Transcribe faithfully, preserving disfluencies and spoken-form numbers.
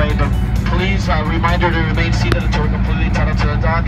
away, but please, a uh, reminder to remain seated until we're completely tunneled to the dock.